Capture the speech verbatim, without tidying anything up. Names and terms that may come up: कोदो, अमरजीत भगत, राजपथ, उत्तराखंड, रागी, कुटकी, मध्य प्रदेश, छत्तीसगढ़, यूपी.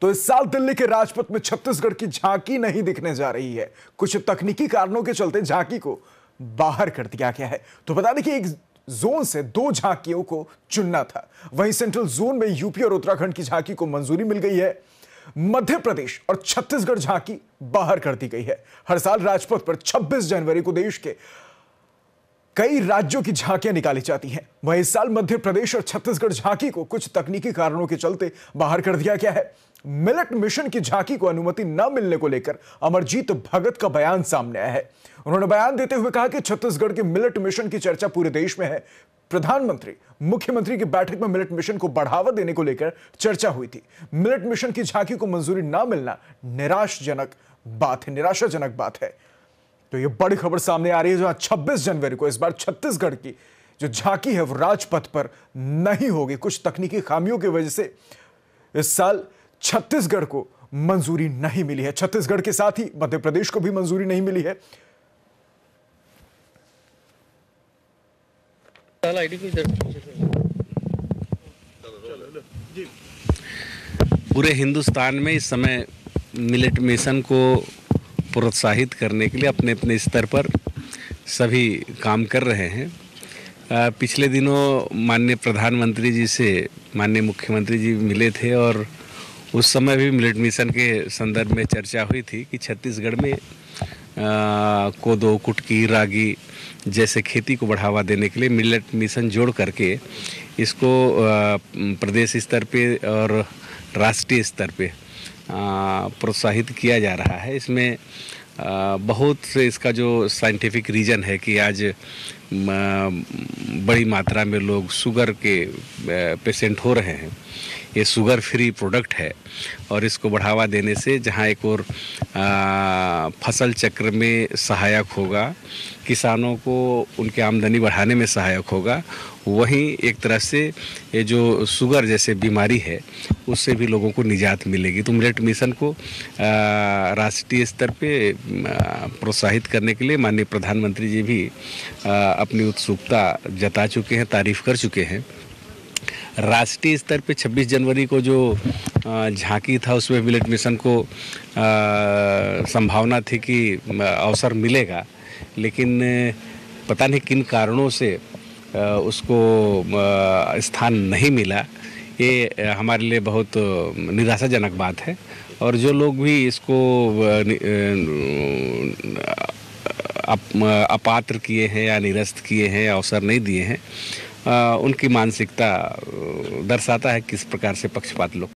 तो इस साल दिल्ली के राजपथ में छत्तीसगढ़ की झांकी नहीं दिखने जा रही है। कुछ तकनीकी कारणों के चलते झांकी को बाहर कर दिया गया है। तो बता दें कि एक जोन से दो झांकियों को चुनना था, वहीं सेंट्रल जोन में यूपी और उत्तराखंड की झांकी को मंजूरी मिल गई है। मध्य प्रदेश और छत्तीसगढ़ झांकी बाहर कर दी गई है। हर साल राजपथ पर छब्बीस जनवरी को देश के कई राज्यों की झांकियां निकाली जाती हैं। वहीं इस साल मध्य प्रदेश और छत्तीसगढ़ झांकी को कुछ तकनीकी कारणों के चलते बाहर कर दिया गया है। मिलेट मिशन की झांकी को अनुमति न मिलने को लेकर अमरजीत भगत का बयान सामने आया है। उन्होंने बयान देते हुए कहा कि छत्तीसगढ़ के मिलेट मिशन की चर्चा पूरे देश में है। प्रधानमंत्री मुख्यमंत्री की बैठक में मिलेट मिशन को बढ़ावा देने को लेकर चर्चा हुई थी। मिलेट मिशन की झांकी को मंजूरी न मिलना निराशजनक बात है निराशाजनक बात है। तो ये बड़ी खबर सामने आ रही है, जहां छब्बीस जनवरी को इस बार छत्तीसगढ़ की जो झांकी है वो राजपथ पर नहीं होगी। कुछ तकनीकी खामियों की वजह से इस साल छत्तीसगढ़ को मंजूरी नहीं मिली है। छत्तीसगढ़ के साथ ही मध्य प्रदेश को भी मंजूरी नहीं मिली है। पूरे हिंदुस्तान में इस समय मिलेट मिशन को प्रोत्साहित करने के लिए अपने अपने स्तर पर सभी काम कर रहे हैं। आ, पिछले दिनों माननीय प्रधानमंत्री जी से माननीय मुख्यमंत्री जी मिले थे और उस समय भी मिलेट मिशन के संदर्भ में चर्चा हुई थी कि छत्तीसगढ़ में कोदो, कुटकी, रागी जैसे खेती को बढ़ावा देने के लिए मिलेट मिशन जोड़ करके इसको आ, प्रदेश स्तर पे और राष्ट्रीय स्तर पे प्रोत्साहित किया जा रहा है। इसमें बहुत से इसका जो साइंटिफिक रीज़न है कि आज बड़ी मात्रा में लोग शुगर के पेशेंट हो रहे हैं। ये शुगर फ्री प्रोडक्ट है और इसको बढ़ावा देने से जहाँ एक और फसल चक्र में सहायक होगा, किसानों को उनकी आमदनी बढ़ाने में सहायक होगा, वहीं एक तरह से ये जो शुगर जैसे बीमारी है उससे भी लोगों को निजात मिलेगी। तो मिलेट मिशन को राष्ट्रीय स्तर पे प्रोत्साहित करने के लिए माननीय प्रधानमंत्री जी भी अपनी उत्सुकता जता चुके हैं, तारीफ़ कर चुके हैं। राष्ट्रीय स्तर पे छब्बीस जनवरी को जो झांकी था उसमें मिलेट मिशन को संभावना थी कि अवसर मिलेगा, लेकिन पता नहीं किन कारणों से उसको स्थान नहीं मिला। ये हमारे लिए बहुत निराशाजनक बात है और जो लोग भी इसको अपात्र किए हैं या निरस्त किए हैं, अवसर नहीं दिए हैं, उनकी मानसिकता दर्शाता है किस प्रकार से पक्षपात लोग